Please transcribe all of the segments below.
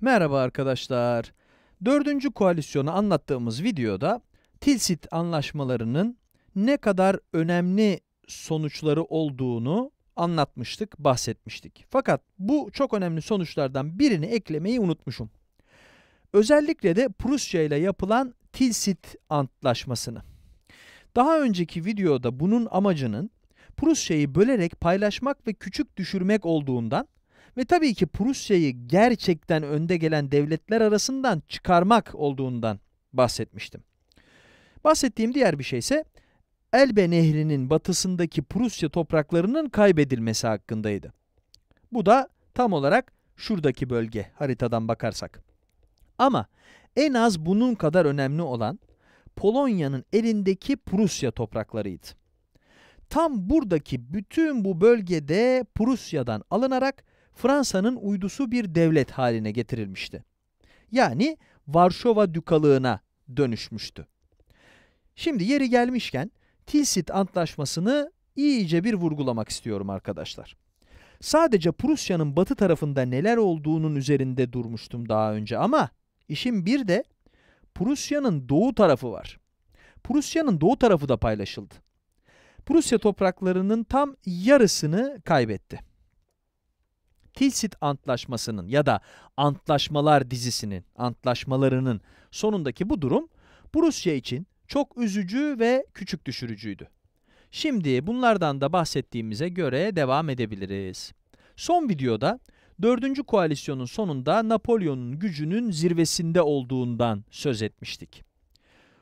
Merhaba arkadaşlar. 4. koalisyonu anlattığımız videoda Tilsit anlaşmalarının ne kadar önemli sonuçları olduğunu anlatmıştık, bahsetmiştik. Fakat bu çok önemli sonuçlardan birini eklemeyi unutmuşum. Özellikle de Prusya ile yapılan Tilsit Antlaşması'nı. Daha önceki videoda bunun amacının Prusya'yı bölerek paylaşmak ve küçük düşürmek olduğundan ve tabii ki Prusya'yı gerçekten önde gelen devletler arasından çıkarmak olduğundan bahsetmiştim. Bahsettiğim diğer bir şey ise Elbe Nehri'nin batısındaki Prusya topraklarının kaybedilmesi hakkındaydı. Bu da tam olarak şuradaki bölge haritadan bakarsak. Ama en az bunun kadar önemli olan Polonya'nın elindeki Prusya topraklarıydı. Tam buradaki bütün bu bölgede Prusya'dan alınarak Fransa'nın uydusu bir devlet haline getirilmişti. Yani Varşova Dükalığı'na dönüşmüştü. Şimdi yeri gelmişken Tilsit Antlaşması'nı iyice bir vurgulamak istiyorum arkadaşlar. Sadece Prusya'nın batı tarafında neler olduğunun üzerinde durmuştum daha önce ama işin bir de Prusya'nın doğu tarafı var. Prusya'nın doğu tarafı da paylaşıldı. Prusya topraklarının tam yarısını kaybetti. Tilsit Antlaşması'nın ya da antlaşmalar dizisinin, antlaşmalarının sonundaki bu durum Prusya için çok üzücü ve küçük düşürücüydü. Şimdi bunlardan da bahsettiğimize göre devam edebiliriz. Son videoda 4. koalisyonun sonunda Napolyon'un gücünün zirvesinde olduğundan söz etmiştik.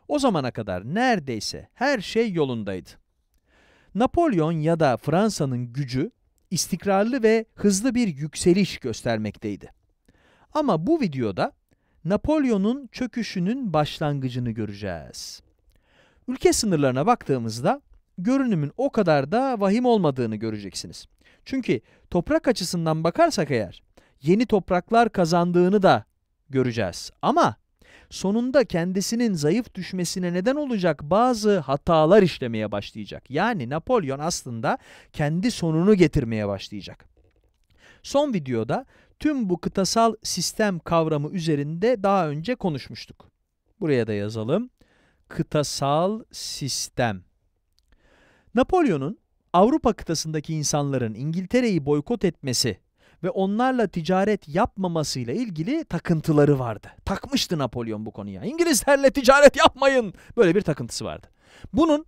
O zamana kadar neredeyse her şey yolundaydı. Napolyon ya da Fransa'nın gücü istikrarlı ve hızlı bir yükseliş göstermekteydi. Ama bu videoda Napolyon'un çöküşünün başlangıcını göreceğiz. Ülke sınırlarına baktığımızda görünümün o kadar da vahim olmadığını göreceksiniz. Çünkü toprak açısından bakarsak eğer yeni topraklar kazandığını da göreceğiz. Ama sonunda kendisinin zayıf düşmesine neden olacak bazı hatalar işlemeye başlayacak. Yani Napolyon aslında kendi sonunu getirmeye başlayacak. Son videoda tüm bu kıtasal sistem kavramı üzerinde daha önce konuşmuştuk. Buraya da yazalım. Kıtasal sistem. Napolyon'un Avrupa kıtasındaki insanların İngiltere'yi boykot etmesi ve onlarla ticaret yapmamasıyla ilgili takıntıları vardı. Takmıştı Napolyon bu konuya. İngilizlerle ticaret yapmayın! Böyle bir takıntısı vardı. Bunun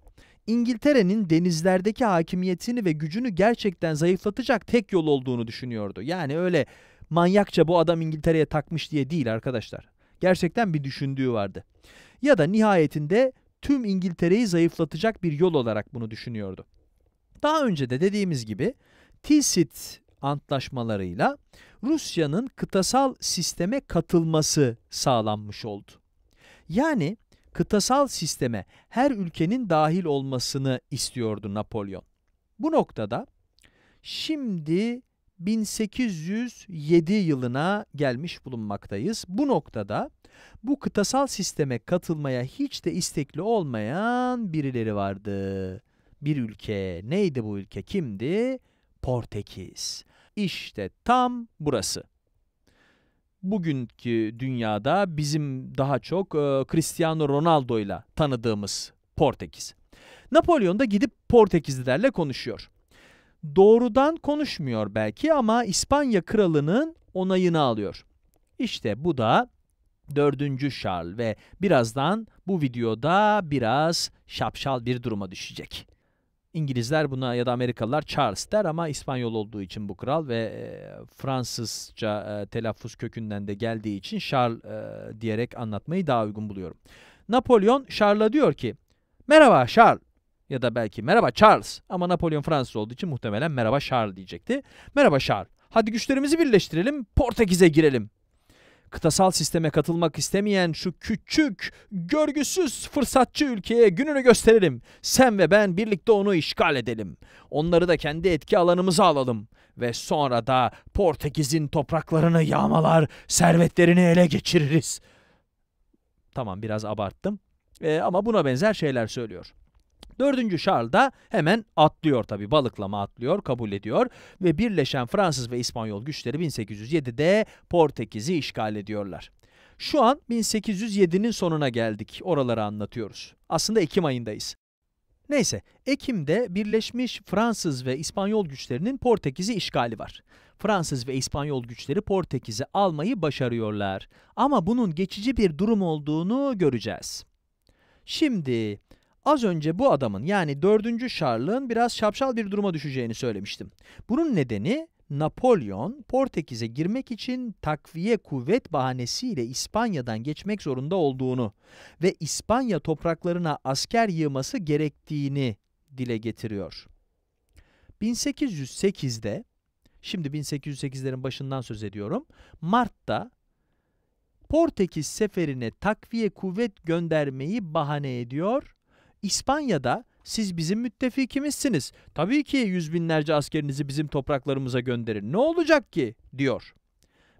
İngiltere'nin denizlerdeki hakimiyetini ve gücünü gerçekten zayıflatacak tek yol olduğunu düşünüyordu. Yani öyle manyakça bu adam İngiltere'ye takmış diye değil arkadaşlar. Gerçekten bir düşündüğü vardı. Ya da nihayetinde tüm İngiltere'yi zayıflatacak bir yol olarak bunu düşünüyordu. Daha önce de dediğimiz gibi Tilsit antlaşmalarıyla Rusya'nın kıtasal sisteme katılması sağlanmış oldu. Yani kıtasal sisteme her ülkenin dahil olmasını istiyordu Napolyon. Bu noktada şimdi 1807 yılına gelmiş bulunmaktayız. Bu noktada bu kıtasal sisteme katılmaya hiç de istekli olmayan birileri vardı. Bir ülke, neydi bu ülke, kimdi? Portekiz. İşte tam burası. Bugünkü dünyada bizim daha çok Cristiano Ronaldo ile tanıdığımız Portekiz. Napolyon da gidip Portekizlilerle konuşuyor. Doğrudan konuşmuyor belki ama İspanya kralının onayını alıyor. İşte bu da 4. Charles ve birazdan bu videoda biraz şapşal bir duruma düşecek. İngilizler buna ya da Amerikalılar Charles der ama İspanyol olduğu için bu kral ve Fransızca telaffuz kökünden de geldiği için Charles diyerek anlatmayı daha uygun buluyorum. Napolyon Charles'a diyor ki merhaba Charles ya da belki merhaba Charles ama Napolyon Fransız olduğu için muhtemelen merhaba Charles diyecekti. Merhaba Charles, hadi güçlerimizi birleştirelim, Portekiz'e girelim. Kıtasal sisteme katılmak istemeyen şu küçük, görgüsüz, fırsatçı ülkeye gününü gösterelim. Sen ve ben birlikte onu işgal edelim. Onları da kendi etki alanımıza alalım. Ve sonra da Portekiz'in topraklarını yağmalar, servetlerini ele geçiririz. Tamam, biraz abarttım ama buna benzer şeyler söylüyor. 4. Charles da hemen atlıyor tabii, balıklama atlıyor, kabul ediyor ve birleşen Fransız ve İspanyol güçleri 1807'de Portekiz'i işgal ediyorlar. Şu an 1807'nin sonuna geldik, oraları anlatıyoruz. Aslında Ekim ayındayız. Neyse, Ekim'de birleşmiş Fransız ve İspanyol güçlerinin Portekiz'i işgali var. Fransız ve İspanyol güçleri Portekiz'i almayı başarıyorlar. Ama bunun geçici bir durum olduğunu göreceğiz. Şimdi, az önce bu adamın yani 4. Charles'ın biraz şapşal bir duruma düşeceğini söylemiştim. Bunun nedeni, Napolyon Portekiz'e girmek için takviye kuvvet bahanesiyle İspanya'dan geçmek zorunda olduğunu ve İspanya topraklarına asker yığması gerektiğini dile getiriyor. 1808'de, şimdi 1808'lerin başından söz ediyorum, Mart'ta Portekiz seferine takviye kuvvet göndermeyi bahane ediyor. İspanya'da siz bizim müttefikimizsiniz. Tabii ki yüz binlerce askerinizi bizim topraklarımıza gönderin. Ne olacak ki? Diyor.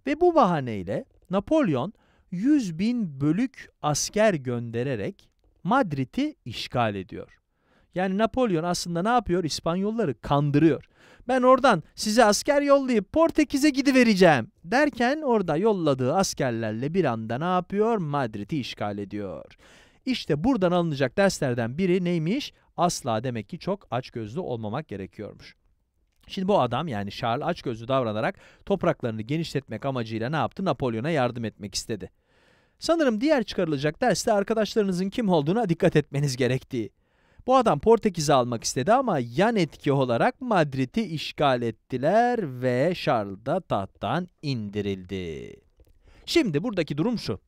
Ve bu bahaneyle Napolyon 100.000 bölük asker göndererek Madrid'i işgal ediyor. Yani Napolyon aslında ne yapıyor? İspanyolları kandırıyor. Ben oradan size asker yollayıp Portekiz'e gidivereceğim derken orada yolladığı askerlerle bir anda ne yapıyor? Madrid'i işgal ediyor. İşte buradan alınacak derslerden biri neymiş? Asla demek ki çok açgözlü olmamak gerekiyormuş. Şimdi bu adam yani Charles açgözlü davranarak topraklarını genişletmek amacıyla ne yaptı? Napolyon'a yardım etmek istedi. Sanırım diğer çıkarılacak derste arkadaşlarınızın kim olduğuna dikkat etmeniz gerektiği. Bu adam Portekiz'i almak istedi ama yan etki olarak Madrid'i işgal ettiler ve Charles da tahttan indirildi. Şimdi buradaki durum şu.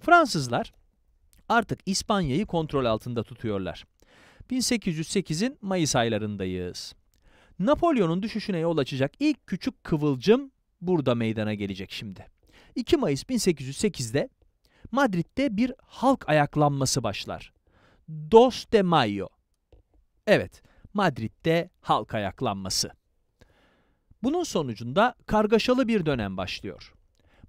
Fransızlar artık İspanya'yı kontrol altında tutuyorlar. 1808'in Mayıs aylarındayız. Napolyon'un düşüşüne yol açacak ilk küçük kıvılcım burada meydana gelecek şimdi. 2 Mayıs 1808'de Madrid'de bir halk ayaklanması başlar. Dos de Mayo. Evet, Madrid'de halk ayaklanması. Bunun sonucunda kargaşalı bir dönem başlıyor.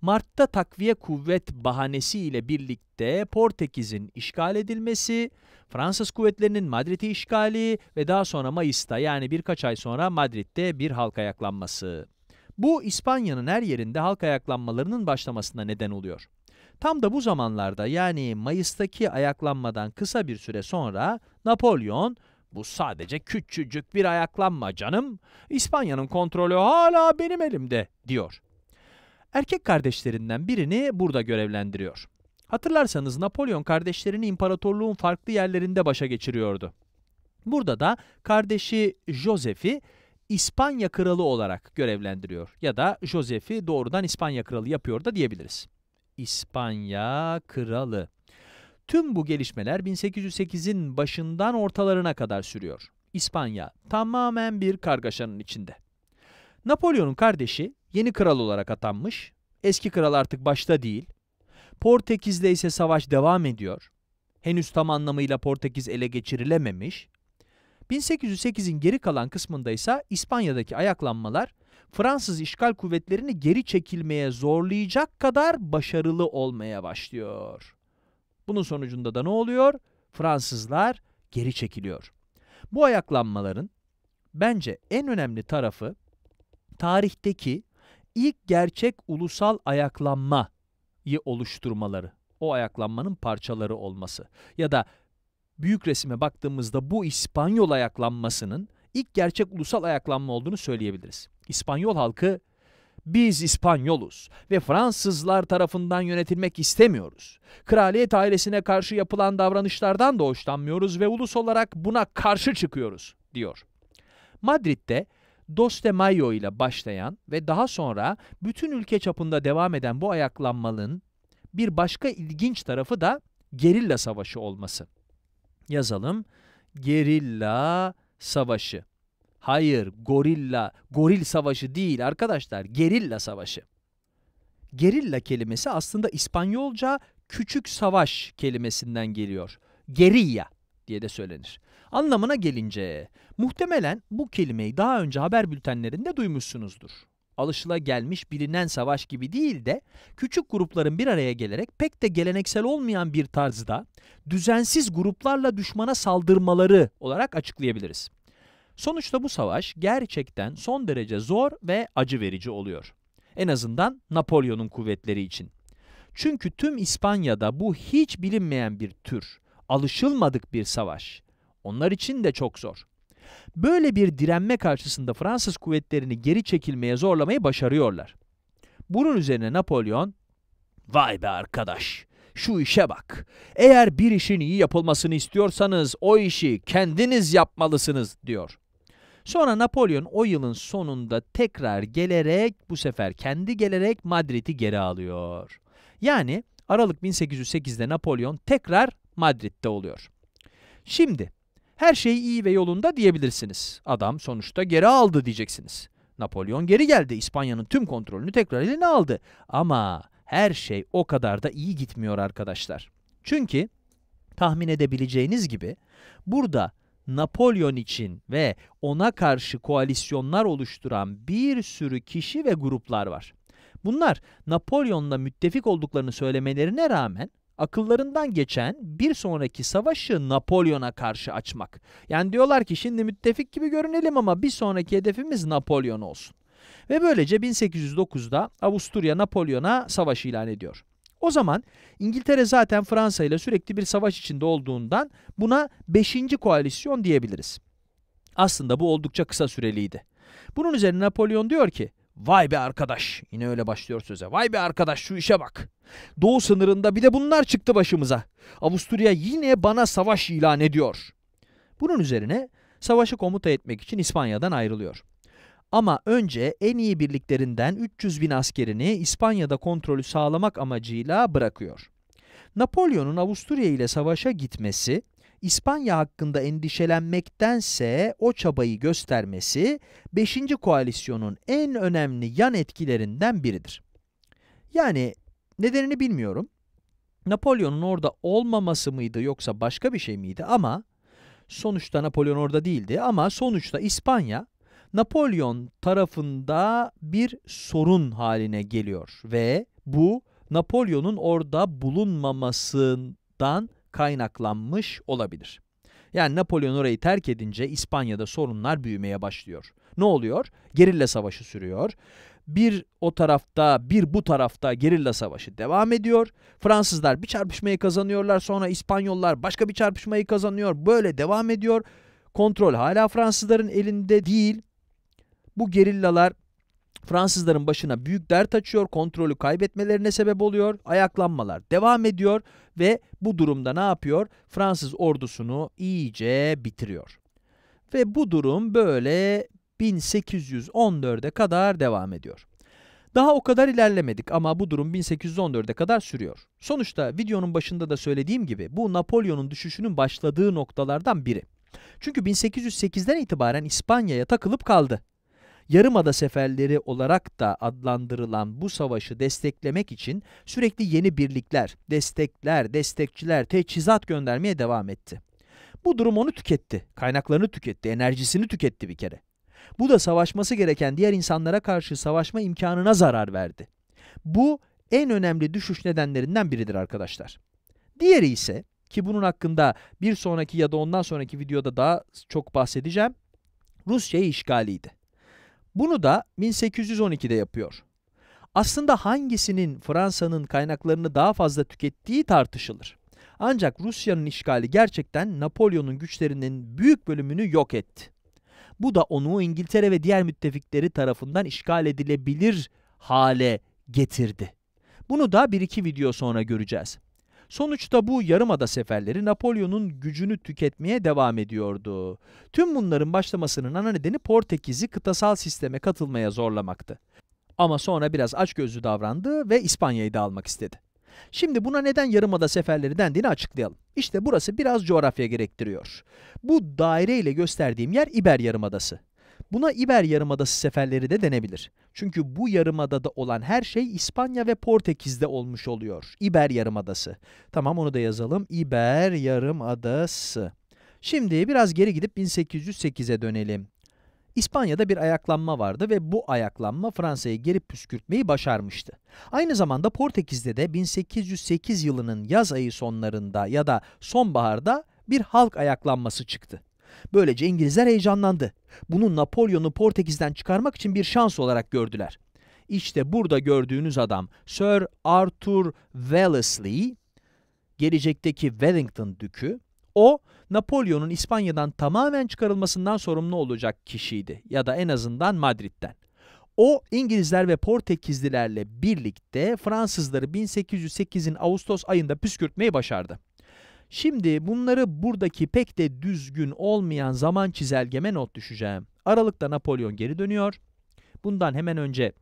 Mart'ta takviye kuvvet bahanesiyle birlikte Portekiz'in işgal edilmesi, Fransız kuvvetlerinin Madrid'i işgali ve daha sonra Mayıs'ta yani birkaç ay sonra Madrid'de bir halk ayaklanması. Bu İspanya'nın her yerinde halk ayaklanmalarının başlamasına neden oluyor. Tam da bu zamanlarda yani Mayıs'taki ayaklanmadan kısa bir süre sonra Napolyon, bu sadece küçücük bir ayaklanma canım, İspanya'nın kontrolü hala benim elimde diyor. Erkek kardeşlerinden birini burada görevlendiriyor. Hatırlarsanız Napolyon kardeşlerini imparatorluğun farklı yerlerinde başa geçiriyordu. Burada da kardeşi Josef'i İspanya kralı olarak görevlendiriyor ya da Josef'i doğrudan İspanya kralı yapıyor da diyebiliriz. İspanya kralı. Tüm bu gelişmeler 1808'in başından ortalarına kadar sürüyor. İspanya tamamen bir kargaşanın içinde. Napolyon'un kardeşi yeni kral olarak atanmış, eski kral artık başta değil, Portekiz'de ise savaş devam ediyor, henüz tam anlamıyla Portekiz ele geçirilememiş, 1808'in geri kalan kısmında ise İspanya'daki ayaklanmalar Fransız işgal kuvvetlerini geri çekilmeye zorlayacak kadar başarılı olmaya başlıyor. Bunun sonucunda da ne oluyor? Fransızlar geri çekiliyor. Bu ayaklanmaların bence en önemli tarafı tarihteki ilk gerçek ulusal ayaklanmayı oluşturmaları, o ayaklanmanın parçaları olması ya da büyük resime baktığımızda bu İspanyol ayaklanmasının ilk gerçek ulusal ayaklanma olduğunu söyleyebiliriz. İspanyol halkı, biz İspanyoluz ve Fransızlar tarafından yönetilmek istemiyoruz. Kraliyet ailesine karşı yapılan davranışlardan da hoşlanmıyoruz ve ulus olarak buna karşı çıkıyoruz, diyor. Madrid'de Dos de Mayo ile başlayan ve daha sonra bütün ülke çapında devam eden bu ayaklanmanın bir başka ilginç tarafı da gerilla savaşı olması. Yazalım, gerilla savaşı. Hayır, goril savaşı değil arkadaşlar, gerilla savaşı. Gerilla kelimesi aslında İspanyolca küçük savaş kelimesinden geliyor. Gerilla diye de söylenir. Anlamına gelince, muhtemelen bu kelimeyi daha önce haber bültenlerinde duymuşsunuzdur. alışılagelmiş bilinen savaş gibi değil de küçük grupların bir araya gelerek pek de geleneksel olmayan bir tarzda düzensiz gruplarla düşmana saldırmaları olarak açıklayabiliriz. Sonuçta bu savaş gerçekten son derece zor ve acı verici oluyor. En azından Napolyon'un kuvvetleri için. Çünkü tüm İspanya'da bu hiç bilinmeyen bir tür, alışılmadık bir savaş. Onlar için de çok zor. Böyle bir direnme karşısında Fransız kuvvetlerini geri çekilmeye zorlamayı başarıyorlar. Bunun üzerine Napolyon, "Vay be arkadaş, şu işe bak. Eğer bir işin iyi yapılmasını istiyorsanız o işi kendiniz yapmalısınız," diyor. Sonra Napolyon o yılın sonunda tekrar gelerek, bu sefer kendi gelerek Madrid'i geri alıyor. Yani Aralık 1808'de Napolyon tekrar Madrid'de oluyor. Şimdi her şey iyi ve yolunda diyebilirsiniz. Adam sonuçta geri aldı diyeceksiniz. Napolyon geri geldi. İspanya'nın tüm kontrolünü tekrar eline aldı. Ama her şey o kadar da iyi gitmiyor arkadaşlar. Çünkü tahmin edebileceğiniz gibi burada Napolyon için ve ona karşı koalisyonlar oluşturan bir sürü kişi ve gruplar var. Bunlar Napolyon'la müttefik olduklarını söylemelerine rağmen akıllarından geçen bir sonraki savaşı Napolyon'a karşı açmak. Yani diyorlar ki şimdi müttefik gibi görünelim ama bir sonraki hedefimiz Napolyon olsun. Ve böylece 1809'da Avusturya Napolyon'a savaş ilan ediyor. O zaman İngiltere zaten Fransa ile sürekli bir savaş içinde olduğundan buna 5. koalisyon diyebiliriz. Aslında bu oldukça kısa süreliydi. Bunun üzerine Napolyon diyor ki, "Vay be arkadaş," yine öyle başlıyor söze, "vay be arkadaş şu işe bak. Doğu sınırında bir de bunlar çıktı başımıza. Avusturya yine bana savaş ilan ediyor." Bunun üzerine savaşı komuta etmek için İspanya'dan ayrılıyor. Ama önce en iyi birliklerinden 300 bin askerini İspanya'da kontrolü sağlamak amacıyla bırakıyor. Napolyon'un Avusturya ile savaşa gitmesi, İspanya hakkında endişelenmektense o çabayı göstermesi 5. koalisyonun en önemli yan etkilerinden biridir. Yani nedenini bilmiyorum. Napolyon'un orada olmaması mıydı yoksa başka bir şey miydi, ama sonuçta Napolyon orada değildi, ama sonuçta İspanya Napolyon tarafında bir sorun haline geliyor ve bu Napolyon'un orada bulunmamasından kaynaklanmış olabilir. Yani Napolyon orayı terk edince İspanya'da sorunlar büyümeye başlıyor. Ne oluyor? Gerilla savaşı sürüyor. Bir o tarafta, bir bu tarafta gerilla savaşı devam ediyor. Fransızlar bir çarpışmayı kazanıyorlar, sonra İspanyollar başka bir çarpışmayı kazanıyor. Böyle devam ediyor. Kontrol hala Fransızların elinde değil. Bu gerillalar Fransızların başına büyük dert açıyor, kontrolü kaybetmelerine sebep oluyor, ayaklanmalar devam ediyor ve bu durumda ne yapıyor? Fransız ordusunu iyice bitiriyor. Ve bu durum böyle 1814'e kadar devam ediyor. Daha o kadar ilerlemedik ama bu durum 1814'e kadar sürüyor. Sonuçta videonun başında da söylediğim gibi bu Napolyon'un düşüşünün başladığı noktalardan biri. Çünkü 1808'den itibaren İspanya'ya takılıp kaldı. Yarımada seferleri olarak da adlandırılan bu savaşı desteklemek için sürekli yeni birlikler, destekler, destekçiler, teçhizat göndermeye devam etti. Bu durum onu tüketti, kaynaklarını tüketti, enerjisini tüketti bir kere. Bu da savaşması gereken diğer insanlara karşı savaşma imkanına zarar verdi. Bu en önemli düşüş nedenlerinden biridir arkadaşlar. Diğeri ise, ki bunun hakkında bir sonraki ya da ondan sonraki videoda daha çok bahsedeceğim, Rusya'yı işgaliydi. Bunu da 1812'de yapıyor. Aslında hangisinin Fransa'nın kaynaklarını daha fazla tükettiği tartışılır. Ancak Rusya'nın işgali gerçekten Napolyon'un güçlerinin büyük bölümünü yok etti. Bu da onu İngiltere ve diğer müttefikleri tarafından işgal edilebilir hale getirdi. Bunu da bir iki video sonra göreceğiz. Sonuçta bu yarımada seferleri Napolyon'un gücünü tüketmeye devam ediyordu. Tüm bunların başlamasının ana nedeni Portekiz'i kıtasal sisteme katılmaya zorlamaktı. Ama sonra biraz açgözlü davrandı ve İspanya'yı da almak istedi. Şimdi buna neden yarımada seferleri dendiğini açıklayalım. İşte burası biraz coğrafya gerektiriyor. Bu daire ile gösterdiğim yer İber Yarımadası. Buna İber Yarımadası seferleri de denebilir. Çünkü bu yarımadada olan her şey İspanya ve Portekiz'de olmuş oluyor. İber Yarımadası. Tamam, onu da yazalım. İber Yarımadası. Şimdi biraz geri gidip 1808'e dönelim. İspanya'da bir ayaklanma vardı ve bu ayaklanma Fransa'yı geri püskürtmeyi başarmıştı. Aynı zamanda Portekiz'de de 1808 yılının yaz ayı sonlarında ya da sonbaharda bir halk ayaklanması çıktı. Böylece İngilizler heyecanlandı. Bunu Napolyon'u Portekiz'den çıkarmak için bir şans olarak gördüler. İşte burada gördüğünüz adam Sir Arthur Wellesley, gelecekteki Wellington dükü. O, Napolyon'un İspanya'dan tamamen çıkarılmasından sorumlu olacak kişiydi ya da en azından Madrid'den. O, İngilizler ve Portekizlilerle birlikte Fransızları 1808'in Ağustos ayında püskürtmeyi başardı. Şimdi bunları buradaki pek de düzgün olmayan zaman çizelgeme not düşeceğim. Aralık'ta Napolyon geri dönüyor. Bundan hemen önce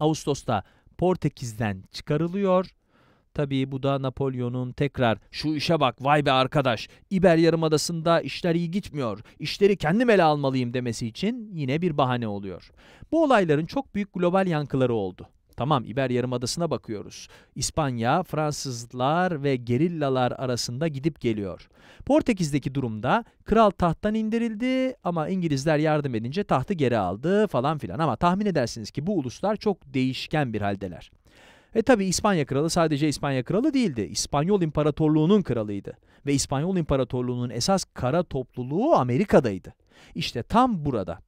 Ağustos'ta Portekiz'den çıkarılıyor. Tabii bu da Napolyon'un tekrar şu işe bak vay be arkadaş, İber Yarımadası'nda işler iyi gitmiyor, işleri kendim ele almalıyım demesi için yine bir bahane oluyor. Bu olayların çok büyük global yankıları oldu. Tamam, İber Yarımadası'na bakıyoruz. İspanya, Fransızlar ve gerillalar arasında gidip geliyor. Portekiz'deki durumda kral tahttan indirildi ama İngilizler yardım edince tahtı geri aldı falan filan. Ama tahmin edersiniz ki bu uluslar çok değişken bir haldeler. Tabi İspanya kralı sadece İspanya kralı değildi. İspanyol İmparatorluğu'nun kralıydı. Ve İspanyol İmparatorluğu'nun esas kara topluluğu Amerika'daydı. İşte tam burada.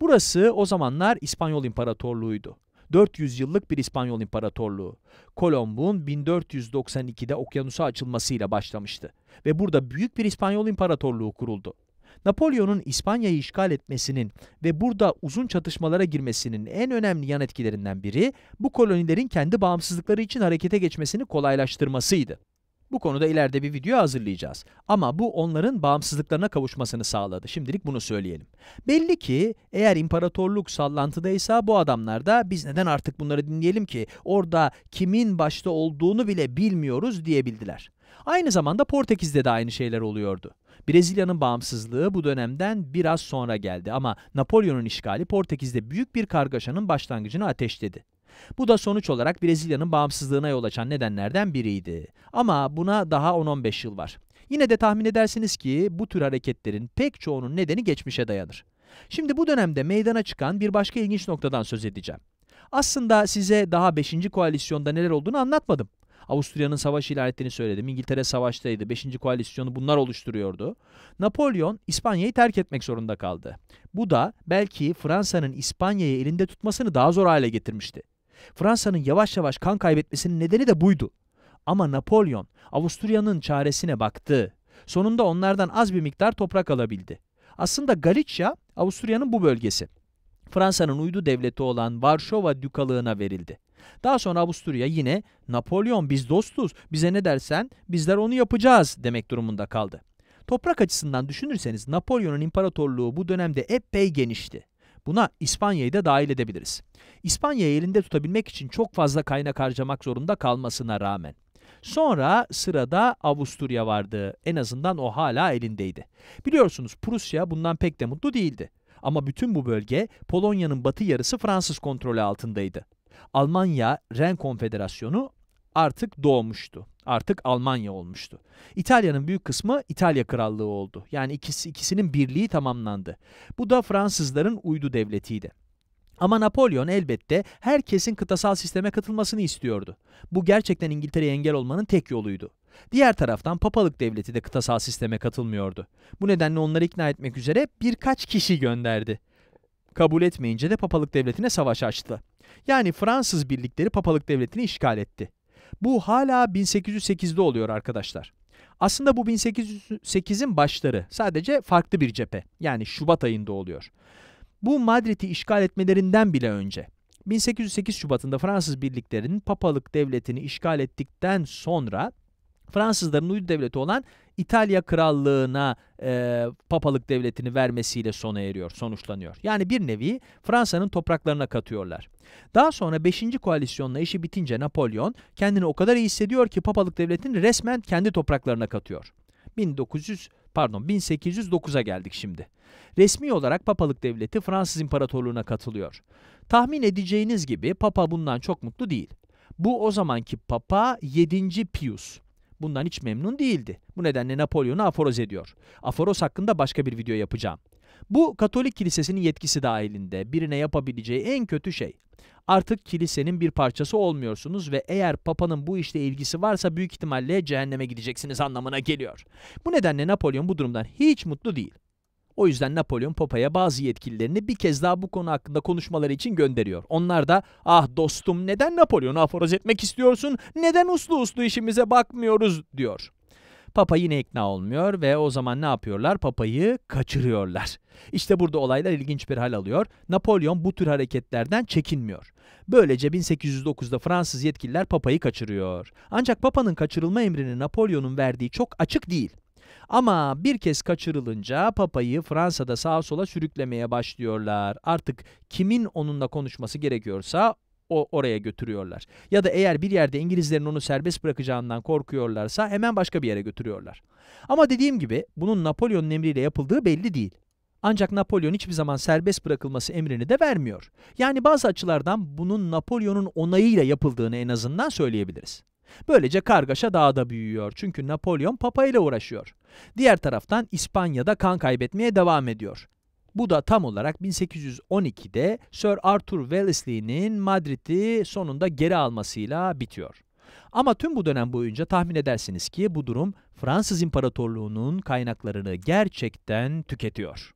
Burası o zamanlar İspanyol İmparatorluğu'ydu. 400 yıllık bir İspanyol İmparatorluğu. Kolomb'un 1492'de okyanusa açılmasıyla başlamıştı. Ve burada büyük bir İspanyol İmparatorluğu kuruldu. Napolyon'un İspanya'yı işgal etmesinin ve burada uzun çatışmalara girmesinin en önemli yan etkilerinden biri, bu kolonilerin kendi bağımsızlıkları için harekete geçmesini kolaylaştırmasıydı. Bu konuda ileride bir video hazırlayacağız. Ama bu onların bağımsızlıklarına kavuşmasını sağladı. Şimdilik bunu söyleyelim. Belli ki eğer imparatorluk sallantıdaysa bu adamlar da biz neden artık bunları dinleyelim ki, orada kimin başta olduğunu bile bilmiyoruz diyebildiler. Aynı zamanda Portekiz'de de aynı şeyler oluyordu. Brezilya'nın bağımsızlığı bu dönemden biraz sonra geldi ama Napolyon'un işgali Portekiz'de büyük bir kargaşanın başlangıcını ateşledi. Bu da sonuç olarak Brezilya'nın bağımsızlığına yol açan nedenlerden biriydi. Ama buna daha 10-15 yıl var. Yine de tahmin edersiniz ki bu tür hareketlerin pek çoğunun nedeni geçmişe dayanır. Şimdi bu dönemde meydana çıkan bir başka ilginç noktadan söz edeceğim. Aslında size daha 5. koalisyonda neler olduğunu anlatmadım. Avusturya'nın savaş ilan ettiğini söyledim. İngiltere savaştaydı. 5. koalisyonu bunlar oluşturuyordu. Napolyon İspanya'yı terk etmek zorunda kaldı. Bu da belki Fransa'nın İspanya'yı elinde tutmasını daha zor hale getirmişti. Fransa'nın yavaş yavaş kan kaybetmesinin nedeni de buydu. Ama Napolyon Avusturya'nın çaresine baktı. Sonunda onlardan az bir miktar toprak alabildi. Aslında Galicia, Avusturya'nın bu bölgesi, Fransa'nın uydu devleti olan Varşova Dükalığı'na verildi. Daha sonra Avusturya yine Napolyon biz dostuz, bize ne dersen bizler onu yapacağız demek durumunda kaldı. Toprak açısından düşünürseniz Napolyon'un imparatorluğu bu dönemde epey genişti. Buna İspanya'yı da dahil edebiliriz. İspanya'yı elinde tutabilmek için çok fazla kaynak harcamak zorunda kalmasına rağmen. Sonra sırada Avusturya vardı. En azından o hala elindeydi. Biliyorsunuz Prusya bundan pek de mutlu değildi. Ama bütün bu bölge Polonya'nın batı yarısı Fransız kontrolü altındaydı. Almanya, Ren Konfederasyonu artık doğmuştu. Artık Almanya olmuştu. İtalya'nın büyük kısmı İtalya Krallığı oldu. Yani ikisinin birliği tamamlandı. Bu da Fransızların uydu devletiydi. Ama Napolyon elbette herkesin kıtasal sisteme katılmasını istiyordu. Bu gerçekten İngiltere'ye engel olmanın tek yoluydu. Diğer taraftan Papalık Devleti de kıtasal sisteme katılmıyordu. Bu nedenle onları ikna etmek üzere birkaç kişi gönderdi. Kabul etmeyince de Papalık Devleti'ne savaş açtı. Yani Fransız birlikleri Papalık Devleti'ni işgal etti. Bu hala 1808'de oluyor arkadaşlar. Aslında bu 1808'in başları, sadece farklı bir cephe, yani Şubat ayında oluyor. Bu Madrid'i işgal etmelerinden bile önce. 1808 Şubat'ında Fransız birliklerinin Papalık Devleti'ni işgal ettikten sonra Fransızların uydu devleti olan İtalya Krallığı'na Papalık Devleti'ni vermesiyle sona eriyor, sonuçlanıyor. Yani bir nevi Fransa'nın topraklarına katıyorlar. Daha sonra 5. koalisyonla işi bitince Napolyon kendini o kadar iyi hissediyor ki Papalık Devleti'ni resmen kendi topraklarına katıyor. 1809'a geldik şimdi. Resmi olarak Papalık Devleti Fransız İmparatorluğu'na katılıyor. Tahmin edeceğiniz gibi Papa bundan çok mutlu değil. Bu o zamanki Papa 7. Pius. Bundan hiç memnun değildi. Bu nedenle Napolyon'u aforoz ediyor. Aforoz hakkında başka bir video yapacağım. Bu Katolik Kilisesi'nin yetkisi dahilinde birine yapabileceği en kötü şey. Artık kilisenin bir parçası olmuyorsunuz ve eğer Papa'nın bu işle ilgisi varsa büyük ihtimalle cehenneme gideceksiniz anlamına geliyor. Bu nedenle Napolyon bu durumdan hiç mutlu değil. O yüzden Napolyon Papa'ya bazı yetkililerini bir kez daha bu konu hakkında konuşmaları için gönderiyor. Onlar da "Ah dostum, neden Napolyon'u aforoz etmek istiyorsun? Neden uslu uslu işimize bakmıyoruz?" diyor. Papa yine ikna olmuyor ve o zaman ne yapıyorlar? Papa'yı kaçırıyorlar. İşte burada olaylar ilginç bir hal alıyor. Napolyon bu tür hareketlerden çekinmiyor. Böylece 1809'da Fransız yetkililer Papa'yı kaçırıyor. Ancak Papa'nın kaçırılma emrini Napolyon'un verdiği çok açık değil. Ama bir kez kaçırılınca Papa'yı Fransa'da sağa sola sürüklemeye başlıyorlar. Artık kimin onunla konuşması gerekiyorsa oraya götürüyorlar. Ya da eğer bir yerde İngilizlerin onu serbest bırakacağından korkuyorlarsa hemen başka bir yere götürüyorlar. Ama dediğim gibi bunun Napolyon'un emriyle yapıldığı belli değil. Ancak Napolyon hiçbir zaman serbest bırakılması emrini de vermiyor. Yani bazı açılardan bunun Napolyon'un onayıyla yapıldığını en azından söyleyebiliriz. Böylece kargaşa daha da büyüyor çünkü Napolyon Papa ile uğraşıyor. Diğer taraftan İspanya'da kan kaybetmeye devam ediyor. Bu da tam olarak 1812'de Sir Arthur Wellesley'nin Madrid'i sonunda geri almasıyla bitiyor. Ama tüm bu dönem boyunca tahmin edersiniz ki bu durum Fransız İmparatorluğu'nun kaynaklarını gerçekten tüketiyor.